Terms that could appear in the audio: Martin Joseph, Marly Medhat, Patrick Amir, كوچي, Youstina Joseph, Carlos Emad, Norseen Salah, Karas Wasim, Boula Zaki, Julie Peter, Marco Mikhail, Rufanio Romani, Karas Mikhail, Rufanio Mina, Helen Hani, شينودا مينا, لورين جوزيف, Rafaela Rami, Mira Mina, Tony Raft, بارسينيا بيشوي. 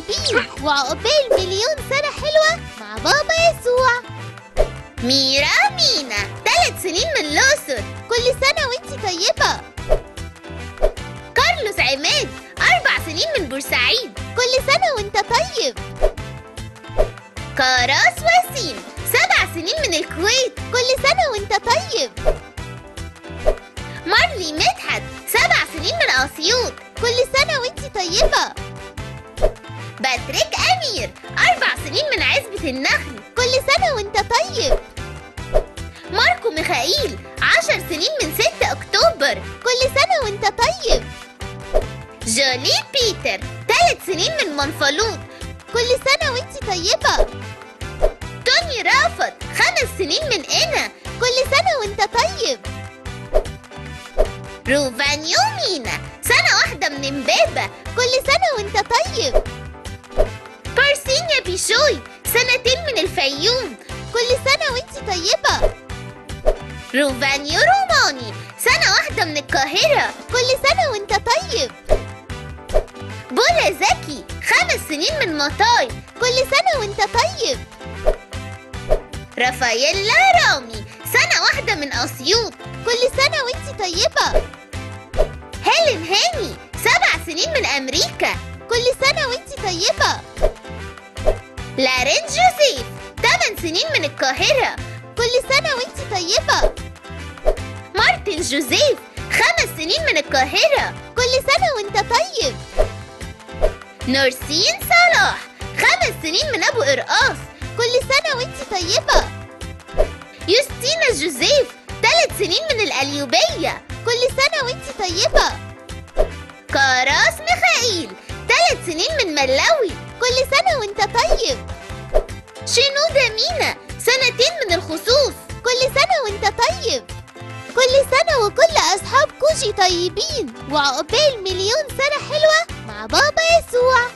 طيبين وعقبال مليون سنة حلوة مع بابا يسوع. ميرا مينا 3 سنين من الأقصر. كل سنة وانتي طيبة. كارلوس عماد 4 سنين من بورسعيد. كل سنة وانت طيب. كاراس وسيم 7 سنين من الكويت. كل سنة وانت طيب. مارلي مدحت 7 سنين من أسيوط. كل سنة وانتي طيبة. باتريك أمير 4 سنين من عزبة النخل. كل سنة وانت طيب. ماركو ميخائيل 10 سنين من 6 أكتوبر. كل سنة وانت طيب. جولي بيتر 3 سنين من منفلوط. كل سنة وانت طيبة. توني رافت 5 سنين من إنا. كل سنة وانت طيب. روفانيو مينا 1 سنة من إمبابة. كل سنة وانت طيب. بارسينيا بيشوي 2 سنين من الفيوم. كل سنة وانتي طيبة. روفانيو روماني 1 سنة من القاهرة. كل سنة وانت طيب. بولا زكي 5 سنين من مطاي. كل سنة وانت طيب. رافايلا رامي 1 سنة من أسيوط. كل سنة وانتي طيبة. هيلين هاني 7 سنين من أمريكا. كل سنة وانتي طيبة. لورين جوزيف 8 سنين من القاهرة. كل سنة وانتي طيبة. مارتن جوزيف 5 سنين من القاهرة. كل سنة وانت طيب. نورسين صلاح 5 سنين من أبو قرقاص. كل سنة وانتي طيبة. يوستينا جوزيف 3 سنين من القليوبية. كل سنة وانتي طيبة. كاراس ميخائيل 3 سنين من ملاوي. كل سنة وانت طيب. شينودا مينا 2 سنين من الخصوص. كل سنة وانت طيب. كل سنة وكل أصحاب كوچي طيبين وعقبال مليون سنة حلوة مع بابا يسوع.